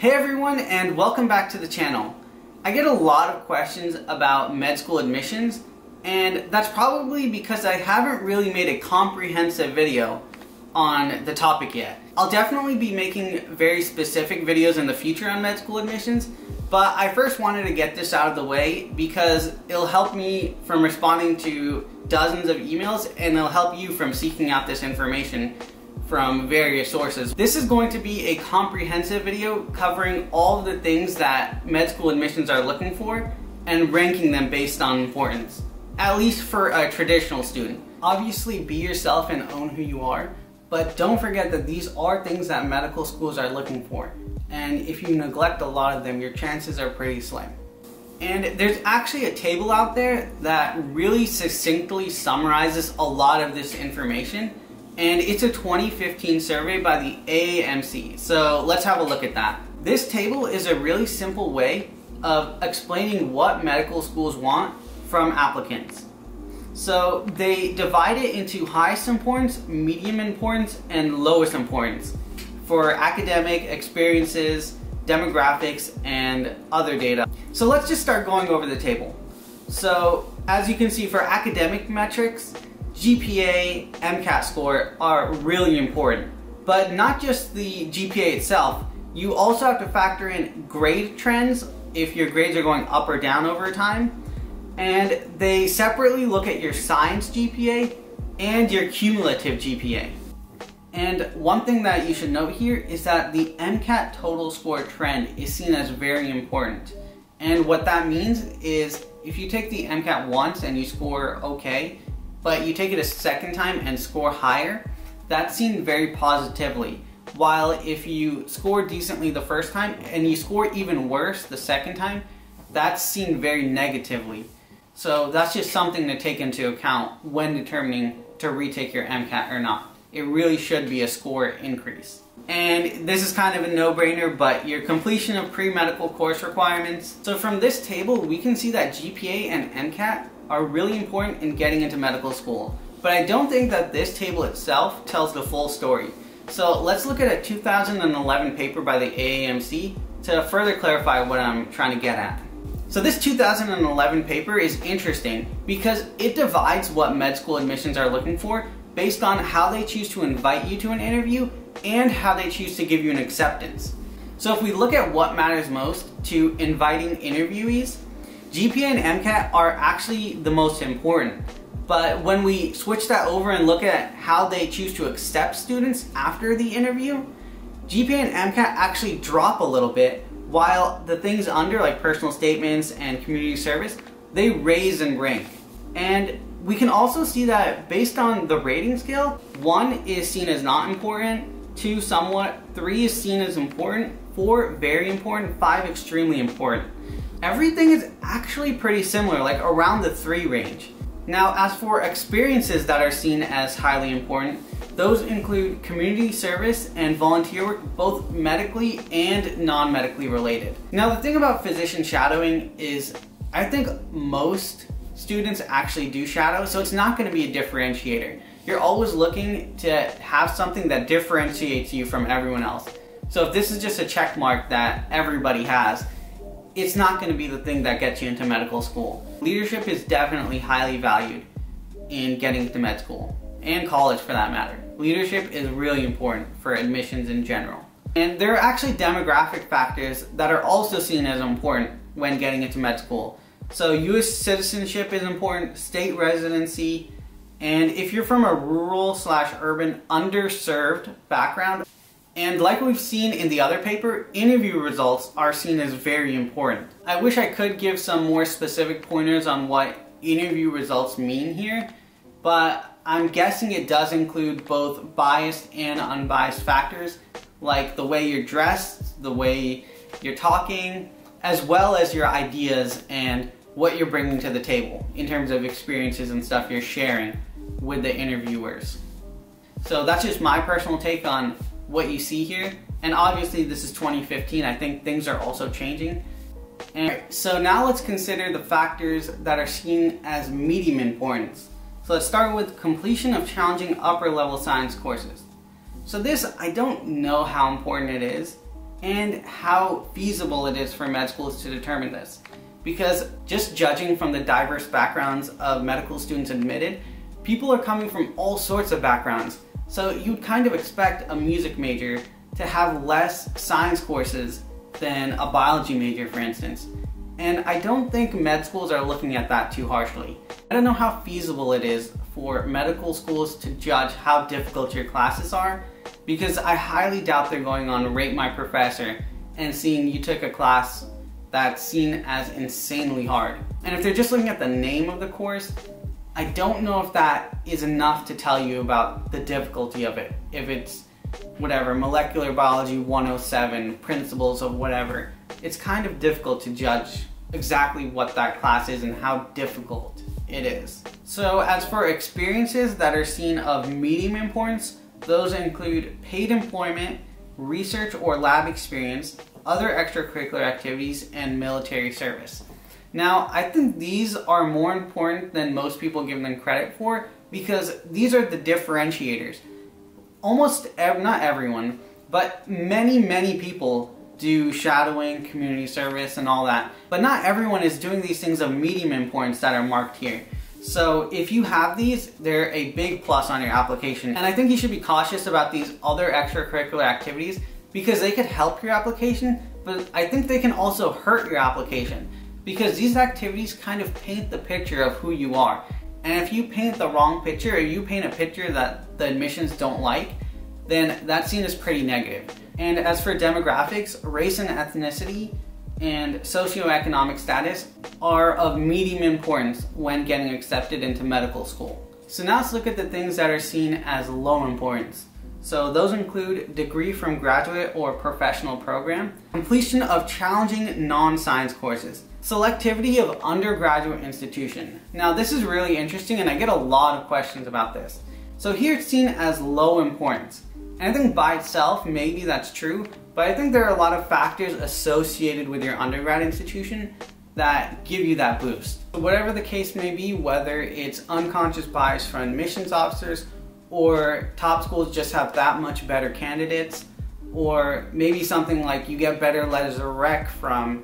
Hey everyone, and welcome back to the channel. I get a lot of questions about med school admissions, and that's probably because I haven't really made a comprehensive video on the topic yet. I'll definitely be making very specific videos in the future on med school admissions, but I first wanted to get this out of the way because it'll help me from responding to dozens of emails, and it'll help you from seeking out this information from various sources. This is going to be a comprehensive video covering all of the things that med school admissions are looking for and ranking them based on importance, at least for a traditional student. Obviously, be yourself and own who you are, but don't forget that these are things that medical schools are looking for. And if you neglect a lot of them, your chances are pretty slim. And there's actually a table out there that really succinctly summarizes a lot of this information. And it's a 2015 survey by the AAMC, so let's have a look at that. This table is a really simple way of explaining what medical schools want from applicants. So they divide it into highest importance, medium importance, and lowest importance for academic experiences, demographics, and other data. So let's just start going over the table. So as you can see, for academic metrics, GPA, MCAT score are really important, but not just the GPA itself. You also have to factor in grade trends, if your grades are going up or down over time, and they separately look at your science GPA and your cumulative GPA. And one thing that you should note here is that the MCAT total score trend is seen as very important. And what that means is if you take the MCAT once and you score okay, but you take it a second time and score higher, that's seen very positively. While if you score decently the first time and you score even worse the second time, that's seen very negatively. So that's just something to take into account when determining to retake your MCAT or not. It really should be a score increase. And this is kind of a no-brainer, but your completion of pre-medical course requirements. So from this table, we can see that GPA and MCAT are really important in getting into medical school. But I don't think that this table itself tells the full story. So let's look at a 2011 paper by the AAMC to further clarify what I'm trying to get at. So this 2011 paper is interesting because it divides what med school admissions are looking for based on how they choose to invite you to an interview and how they choose to give you an acceptance. So if we look at what matters most to inviting interviewees, GPA and MCAT are actually the most important, but when we switch that over and look at how they choose to accept students after the interview, GPA and MCAT actually drop a little bit, while the things under, like personal statements and community service, they raise in rank. And we can also see that based on the rating scale, 1 is seen as not important, 2 somewhat, 3 is seen as important, 4 very important, 5 extremely important. Everything is actually pretty similar, like around the 3 range. Now, as for experiences that are seen as highly important, those include community service and volunteer work, both medically and non-medically related. Now, the thing about physician shadowing is I think most students actually do shadow, so it's not going to be a differentiator. You're always looking to have something that differentiates you from everyone else. So if this is just a check mark that everybody has, it's not going to be the thing that gets you into medical school. Leadership is definitely highly valued in getting into med school, and college for that matter. Leadership is really important for admissions in general. And there are actually demographic factors that are also seen as important when getting into med school. So U.S. citizenship is important, state residency, and if you're from a rural/urban underserved background. And like we've seen in the other paper, interview results are seen as very important. I wish I could give some more specific pointers on what interview results mean here, but I'm guessing it does include both biased and unbiased factors, like the way you're dressed, the way you're talking, as well as your ideas and what you're bringing to the table in terms of experiences and stuff you're sharing with the interviewers. So that's just my personal take on what you see here, and obviously this is 2015. I think things are also changing. And so now let's consider the factors that are seen as medium importance. So let's start with completion of challenging upper level science courses. So this, I don't know how important it is, and how feasible it is for med schools to determine this. Because just judging from the diverse backgrounds of medical students admitted, people are coming from all sorts of backgrounds. So you'd kind of expect a music major to have less science courses than a biology major, for instance. And I don't think med schools are looking at that too harshly. I don't know how feasible it is for medical schools to judge how difficult your classes are, because I highly doubt they're going on Rate My Professor and seeing you took a class that's seen as insanely hard. And if they're just looking at the name of the course, I don't know if that is enough to tell you about the difficulty of it. If it's whatever, molecular biology 107, principles of whatever, it's kind of difficult to judge exactly what that class is and how difficult it is. So as for experiences that are seen of medium importance, those include paid employment, research or lab experience, other extracurricular activities, and military service. Now, I think these are more important than most people give them credit for, because these are the differentiators. Almost, not everyone, but many, many people do shadowing, community service, and all that. But not everyone is doing these things of medium importance that are marked here. So if you have these, they're a big plus on your application. And I think you should be cautious about these other extracurricular activities, because they could help your application, but I think they can also hurt your application, because these activities kind of paint the picture of who you are. And if you paint the wrong picture, or you paint a picture that the admissions don't like, then that's seen as pretty negative. And as for demographics, race and ethnicity and socioeconomic status are of medium importance when getting accepted into medical school. So now let's look at the things that are seen as low importance. So those include degree from graduate or professional program, completion of challenging non-science courses, selectivity of undergraduate institution. Now this is really interesting, and I get a lot of questions about this. So here it's seen as low importance. And I think by itself, maybe that's true, but I think there are a lot of factors associated with your undergrad institution that give you that boost. Whatever the case may be, whether it's unconscious bias from admissions officers, or top schools just have that much better candidates, or maybe something like you get better letters of rec from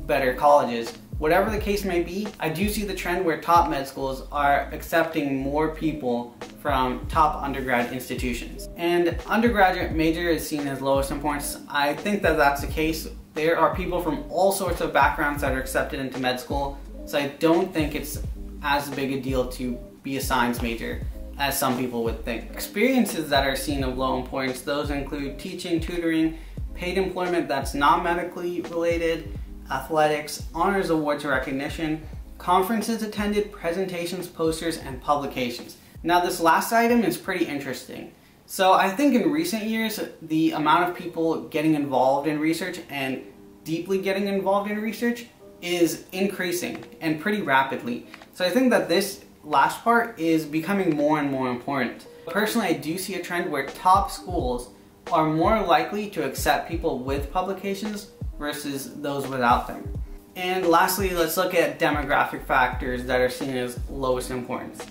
better colleges. Whatever the case may be, I do see the trend where top med schools are accepting more people from top undergrad institutions. And undergraduate major is seen as lowest importance. I think that that's the case. There are people from all sorts of backgrounds that are accepted into med school, so I don't think it's as big a deal to be a science major as some people would think. Experiences that are seen of low importance, those include teaching, tutoring, paid employment that's not medically related, athletics, honors, awards, or recognition, conferences attended, presentations, posters, and publications. Now this last item is pretty interesting. So I think in recent years, the amount of people getting involved in research and deeply getting involved in research is increasing, and pretty rapidly. So I think that this last part is becoming more and more important. Personally, I do see a trend where top schools are more likely to accept people with publications versus those without them. And lastly, let's look at demographic factors that are seen as lowest importance.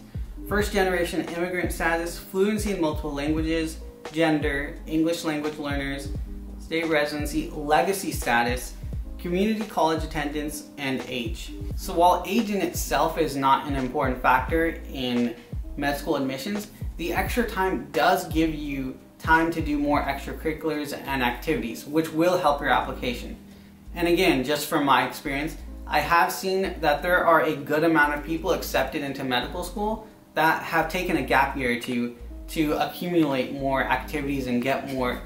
First generation immigrant status, fluency in multiple languages, gender, English language learners, state residency, legacy status, community college attendance, and age. So while age in itself is not an important factor in med school admissions, the extra time does give you time to do more extracurriculars and activities, which will help your application. And again, just from my experience, I have seen that there are a good amount of people accepted into medical school that have taken a gap year or two to accumulate more activities and get more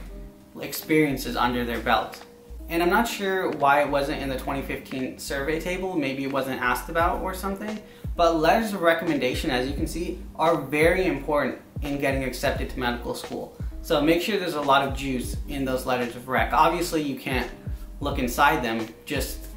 experiences under their belt. And I'm not sure why it wasn't in the 2015 survey table, maybe it wasn't asked about or something, but letters of recommendation, as you can see, are very important in getting accepted to medical school. So make sure there's a lot of juice in those letters of rec. Obviously you can't look inside them, just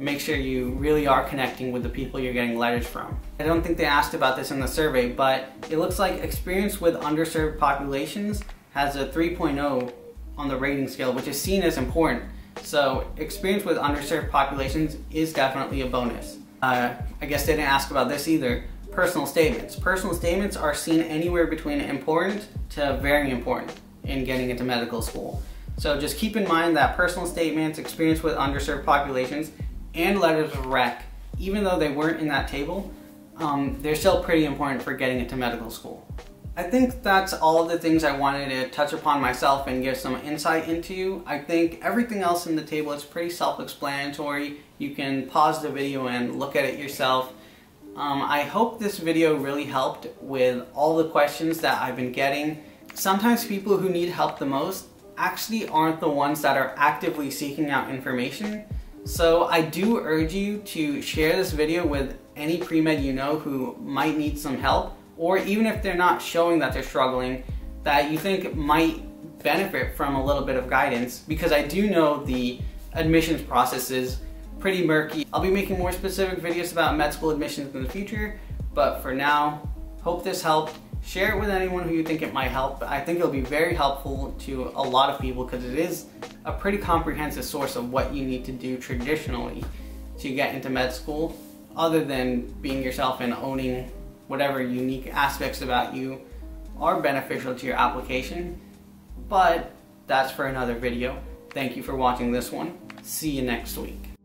make sure you really are connecting with the people you're getting letters from. I don't think they asked about this in the survey, but it looks like experience with underserved populations has a 3.0 on the rating scale, which is seen as important. So experience with underserved populations is definitely a bonus. I guess they didn't ask about this either. Personal statements. Personal statements are seen anywhere between important to very important in getting into medical school. So just keep in mind that personal statements, experience with underserved populations, and letters of rec, even though they weren't in that table, they're still pretty important for getting into medical school. I think that's all the things I wanted to touch upon myself and give some insight into. I think everything else in the table is pretty self-explanatory. You can pause the video and look at it yourself. I hope this video really helped with all the questions that I've been getting. Sometimes people who need help the most actually aren't the ones that are actively seeking out information. So I do urge you to share this video with any pre-med you know who might need some help, or even if they're not showing that they're struggling, that you think might benefit from a little bit of guidance, because I do know the admissions process is pretty murky. I'll be making more specific videos about med school admissions in the future, but for now, hope this helped. Share it with anyone who you think it might help. I think it'll be very helpful to a lot of people because it is a pretty comprehensive source of what you need to do traditionally to get into med school, other than being yourself and owning whatever unique aspects about you are beneficial to your application. But that's for another video. Thank you for watching this one. See you next week.